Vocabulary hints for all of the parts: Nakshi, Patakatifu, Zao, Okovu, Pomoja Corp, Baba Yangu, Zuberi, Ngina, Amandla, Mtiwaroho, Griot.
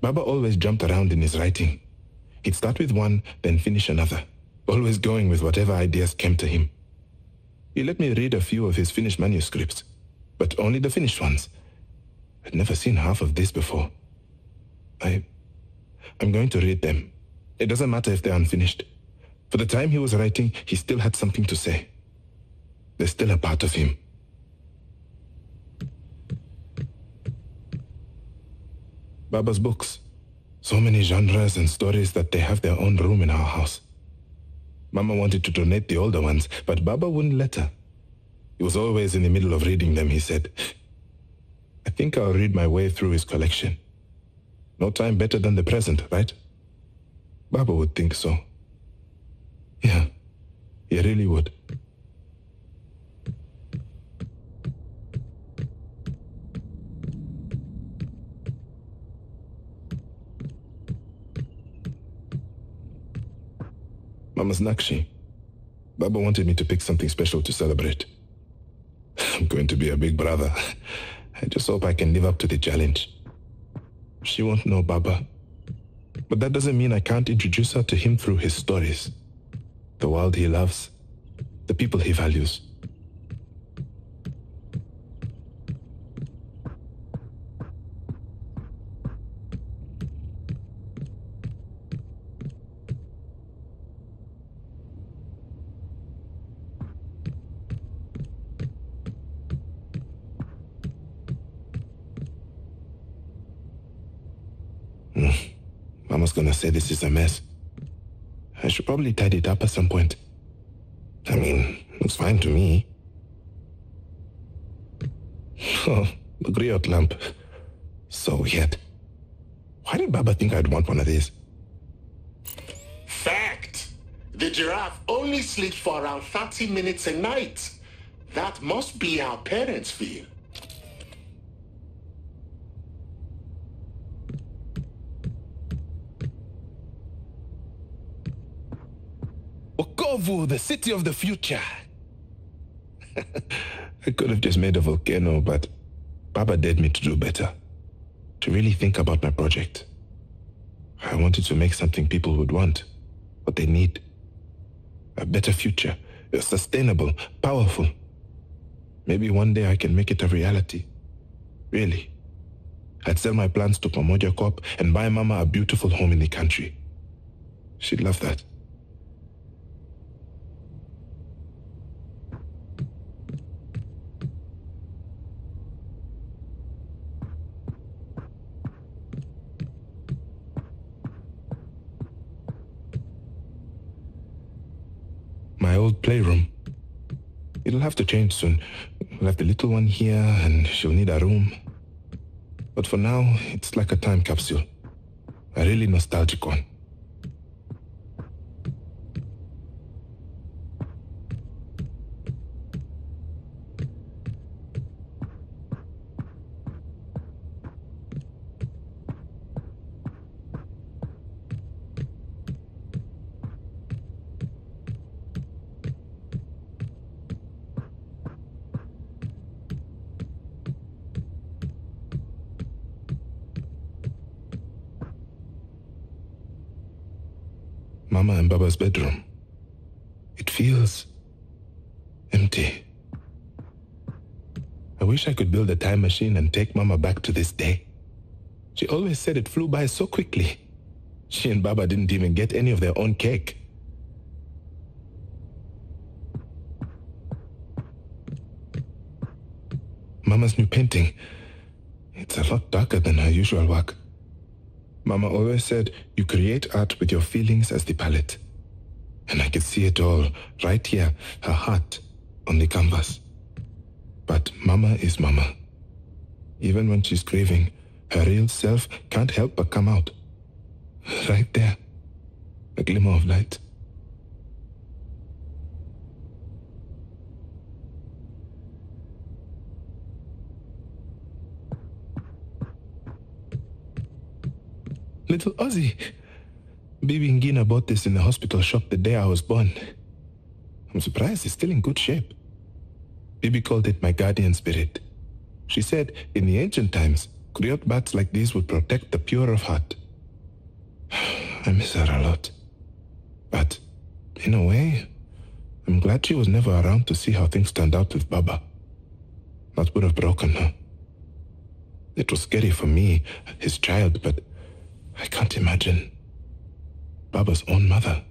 Baba always jumped around in his writing. He'd start with one, then finish another, always going with whatever ideas came to him. He let me read a few of his finished manuscripts, but only the finished ones. I'd never seen half of this before. I'm going to read them. It doesn't matter if they're unfinished. For the time he was writing, he still had something to say. There's still a part of him. Baba's books. So many genres and stories that they have their own room in our house. Mama wanted to donate the older ones, but Baba wouldn't let her. He was always in the middle of reading them, he said. I think I'll read my way through his collection. No time better than the present, right? Baba would think so. Yeah, he really would. Mama's Nakshi. Baba wanted me to pick something special to celebrate. I'm going to be a big brother. I just hope I can live up to the challenge. She won't know Baba. But that doesn't mean I can't introduce her to him through his stories. The world he loves. The people he values. Mama's gonna say this is a mess. I should probably tidy it up at some point. I mean, it's fine to me. Oh, the griot lamp. So weird. Why did Baba think I'd want one of these? Fact! The giraffe only sleeps for around 30 minutes a night. That must be how parents feel. Okovu, the city of the future. I could have just made a volcano, but Baba dared me to do better. To really think about my project. I wanted to make something people would want, what they need. A better future, sustainable, powerful. Maybe one day I can make it a reality. Really. I'd sell my plans to Pomoja Corp and buy Mama a beautiful home in the country. She'd love that. My old playroom. It'll have to change soon. We'll have the little one here and she'll need a room. But for now, it's like a time capsule. A really nostalgic one. Mama and Baba's bedroom. It feels empty. I wish I could build a time machine and take Mama back to this day. She always said it flew by so quickly. She and Baba didn't even get any of their own cake. Mama's new painting. It's a lot darker than her usual work. Mama always said, you create art with your feelings as the palette. And I could see it all, right here, her heart, on the canvas. But Mama is Mama. Even when she's grieving, her real self can't help but come out. Right there, a glimmer of light. Little Ozzy. Bibi Ngina bought this in the hospital shop the day I was born. I'm surprised it's still in good shape. Bibi called it my guardian spirit. She said, in the ancient times, Griot bats like these would protect the pure of heart. I miss her a lot. But, in a way, I'm glad she was never around to see how things turned out with Baba. That would have broken her. It was scary for me, his child, but I can't imagine Baba's own mother.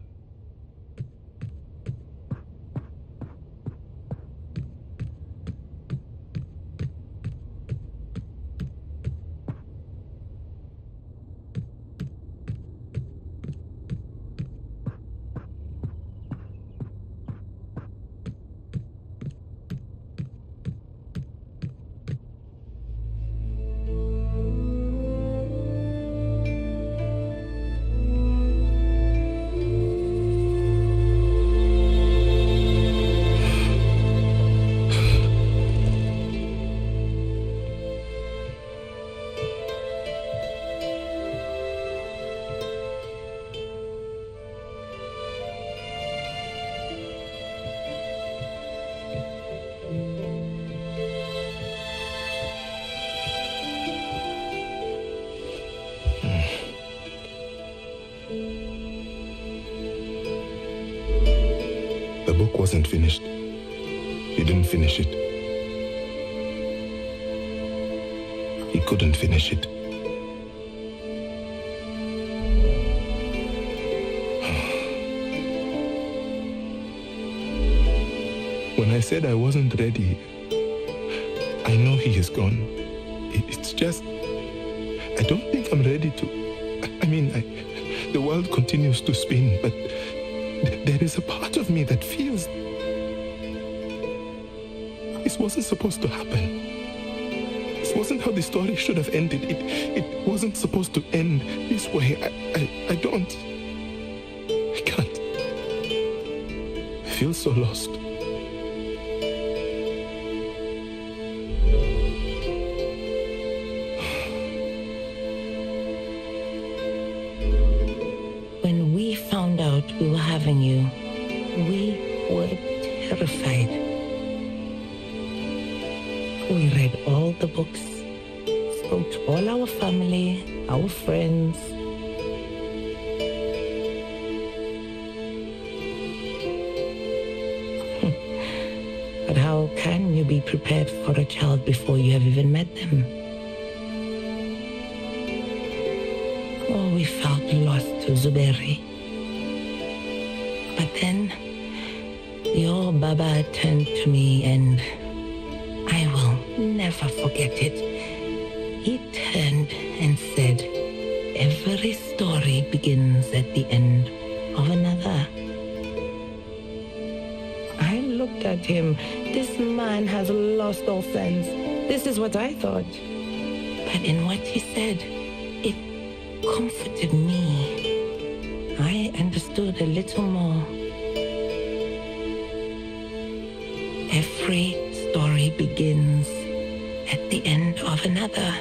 Wasn't finished. He didn't finish it. He couldn't finish it. When I said I wasn't ready, I know he is gone. It's just, I don't think I'm ready to, the world continues to spin, but there is a part of me that feels this wasn't supposed to happen. This wasn't how the story should have ended. It wasn't supposed to end this way. I can't. I feel so lost. We were having you. We were terrified. We read all the books, spoke to all our family, our friends. But how can you be prepared for a child before you have even met them? Oh, we felt lost to Zuberi. But then, your Baba turned to me and I will never forget it. He turned and said, every story begins at the end of another. I looked at him. This man has lost all sense. This is what I thought. But in what he said, it comforted me. I understood a little more. Every story begins at the end of another.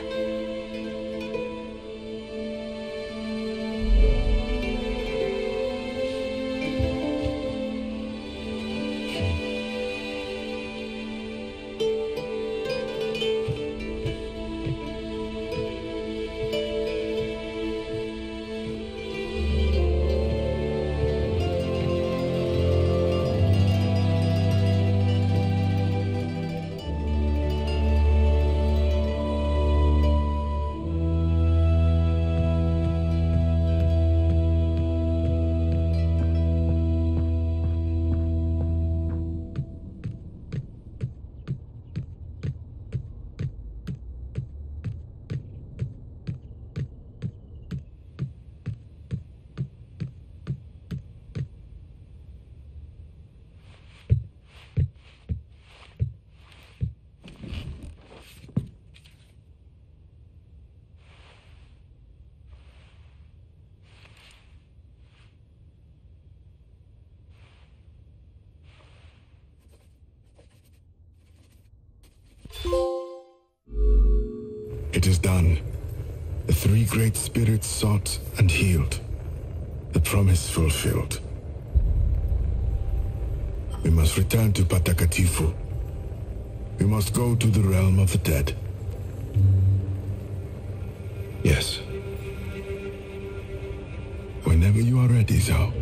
It is done. The three great spirits sought and healed. The promise fulfilled. We must return to Patakatifu. We must go to the realm of the dead. Yes. Whenever you are ready, Zhao.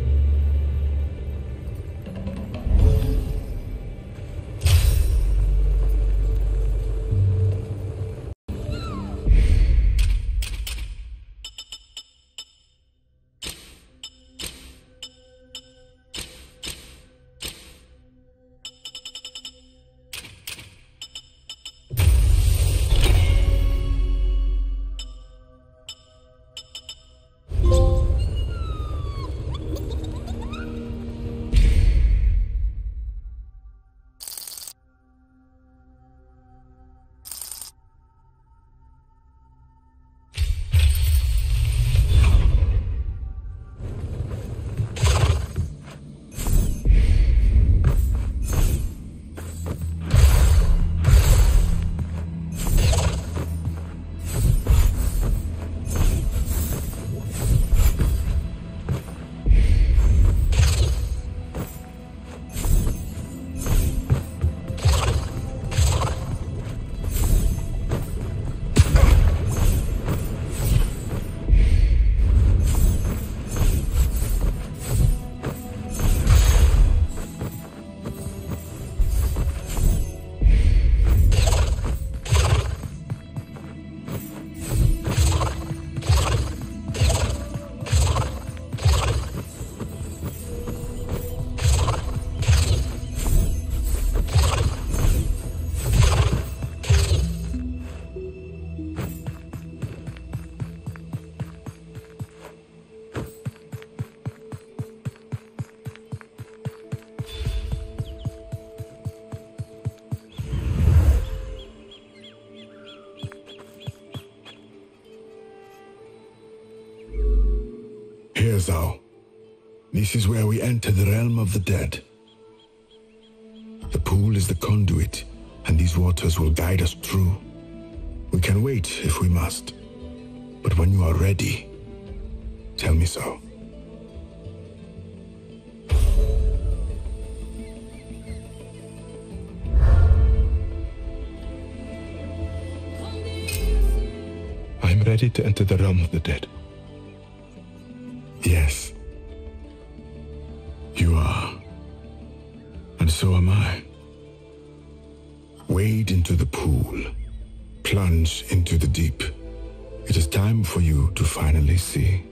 Zhao. This is where we enter the realm of the dead. The pool is the conduit, and these waters will guide us through. We can wait if we must, but when you are ready, tell me so. I am ready to enter the realm of the dead. Yes, you are, and so am I. Wade into the pool, plunge into the deep. It is time for you to finally see.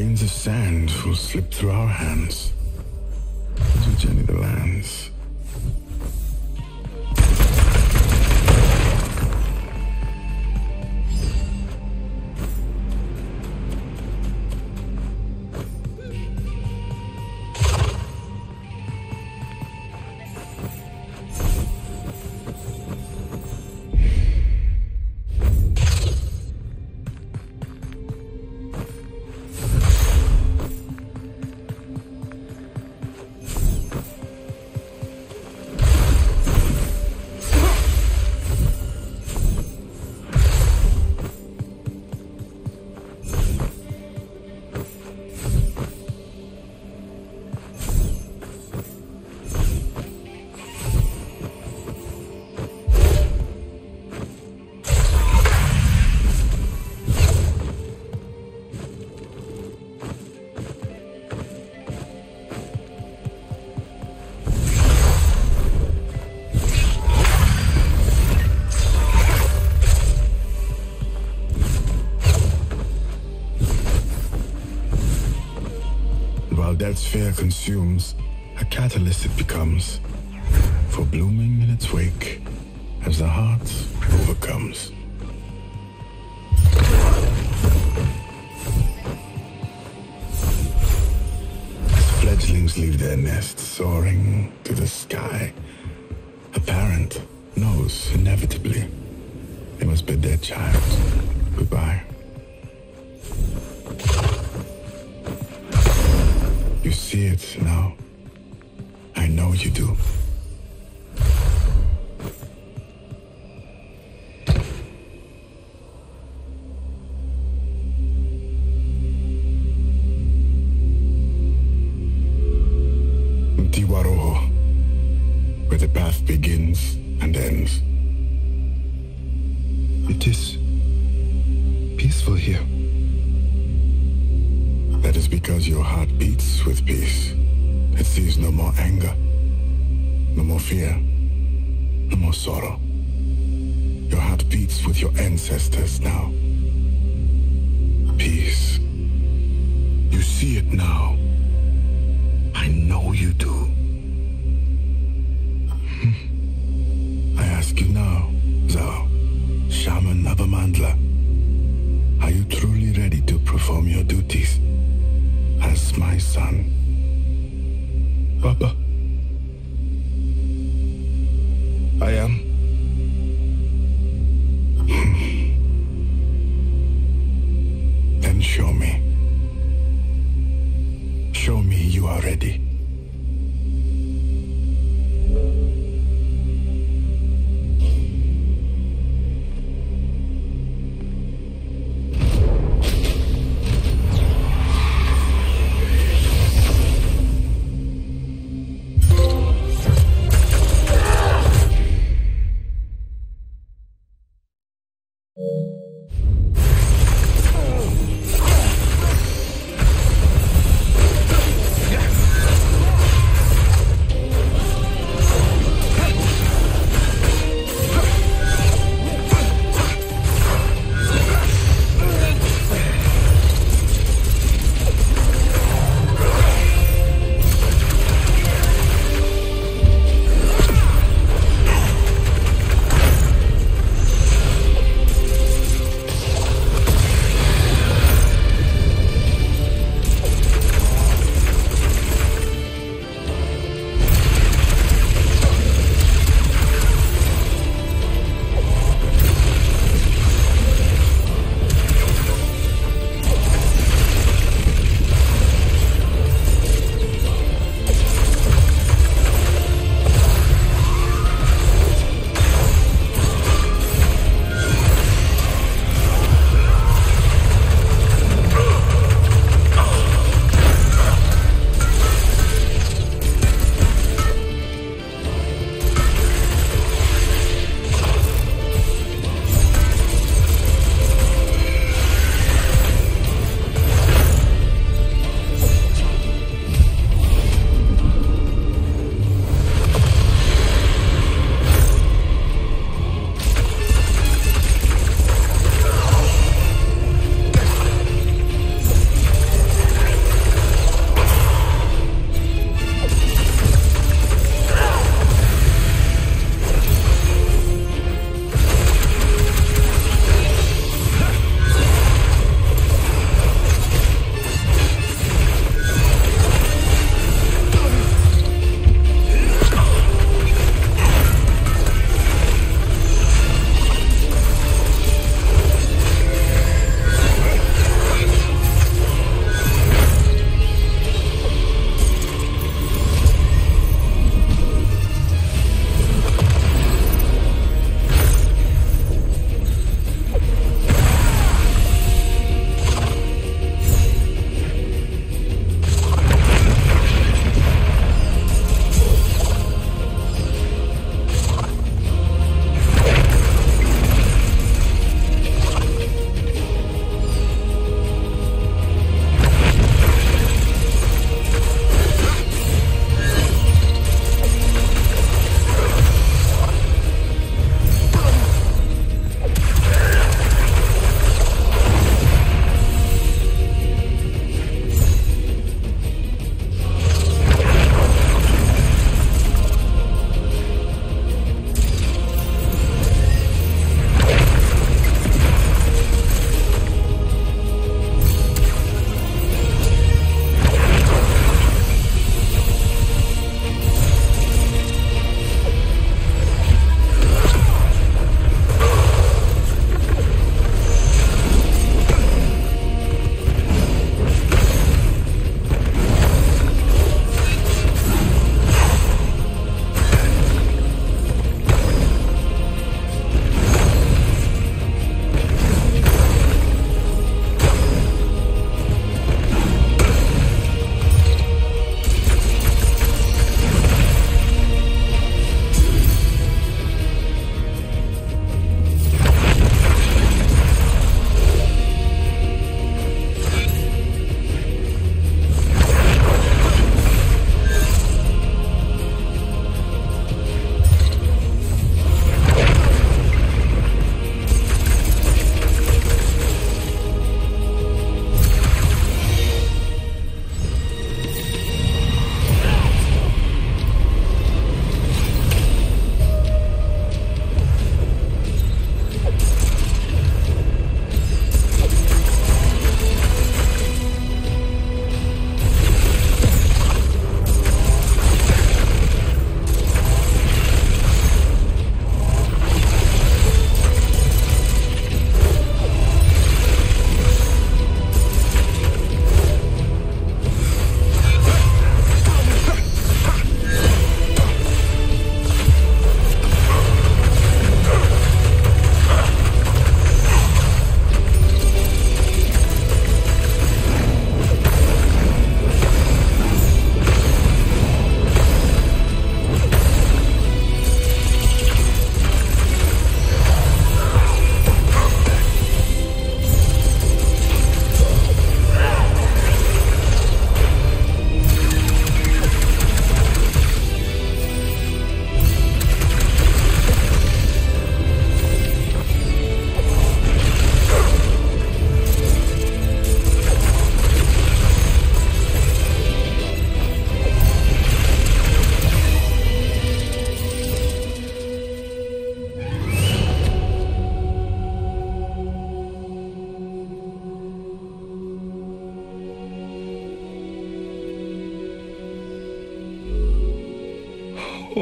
grains of sand will slip through our hands as we journey the lands. That sphere consumes, a catalyst it becomes, for blooming in its wake as the heart overcomes. As fledglings leave their nests soaring to the sky, a parent knows inevitably they must bid their child goodbye. You see it now. I know you do. Mtiwaroho, where the path begins and ends. It is peaceful here. That is because your heart beats with peace. It sees no more anger, no more fear, no more sorrow. Your heart beats with your ancestors now. Peace. You see it now. I know you do. I ask you now, Zao, Shaman of Amandla, are you truly ready to perform your duties? As my son, Baba, I am. Then show me. Show me you are ready.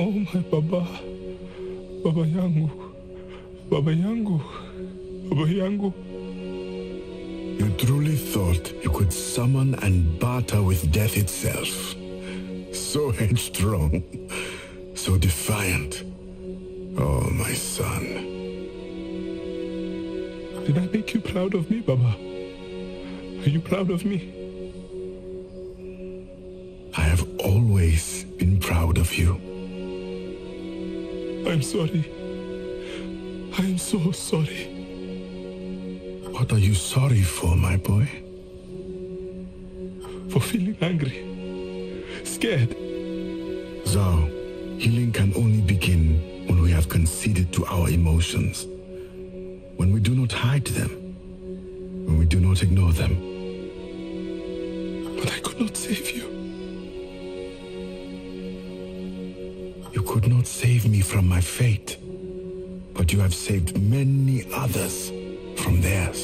Oh my Baba, Baba Yangu, Baba Yangu, Baba Yangu. You truly thought you could summon and barter with death itself. So headstrong, so defiant. Oh, my son. Did I make you proud of me, Baba? Are you proud of me? I have always been proud of you. I'm sorry. I'm so sorry. What are you sorry for, my boy? For feeling angry. Scared. Zao, healing can only begin when we have conceded to our emotions. When we do not hide them. When we do not ignore them. But I could not save you. You could not save me from my fate. But you have saved many others from theirs.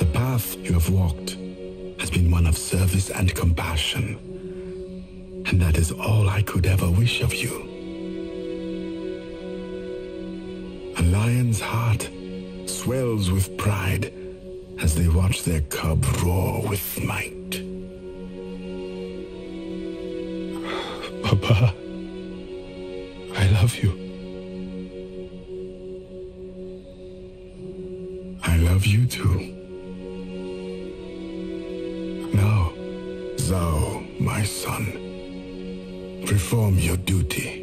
The path you have walked has been one of service and compassion. And that is all I could ever wish of you. A lion's heart swells with pride as they watch their cub roar with might. Papa, I love you. I love you too. Now, Zao, my son, perform your duty.